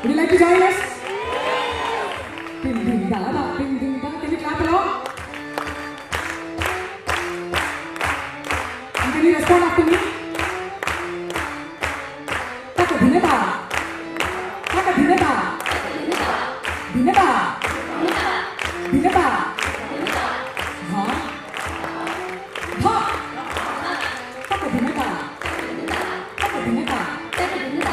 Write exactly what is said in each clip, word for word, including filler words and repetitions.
Would you like to join us? Ding ding da da, ding ding da. Can we clap along? And can you respond after me? Taka dhinata, taka dhinata, dhinata, dhinata, ha, ha, taka dhinata, taka dhinata, taka dhinata.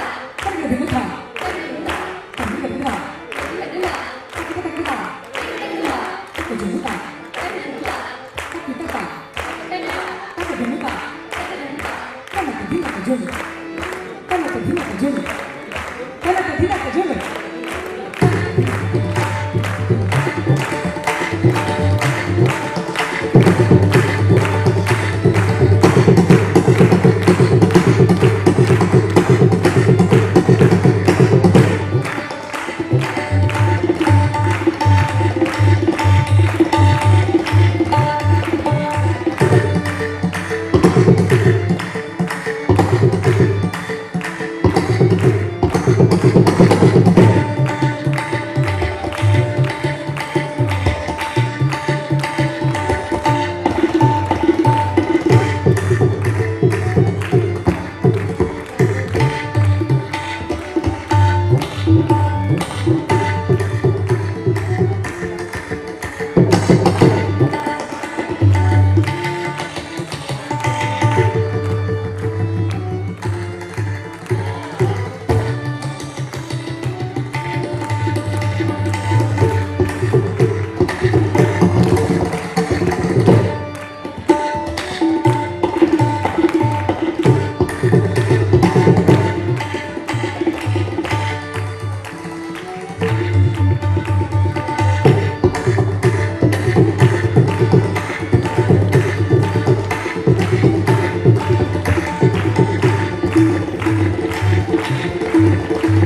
Thank you.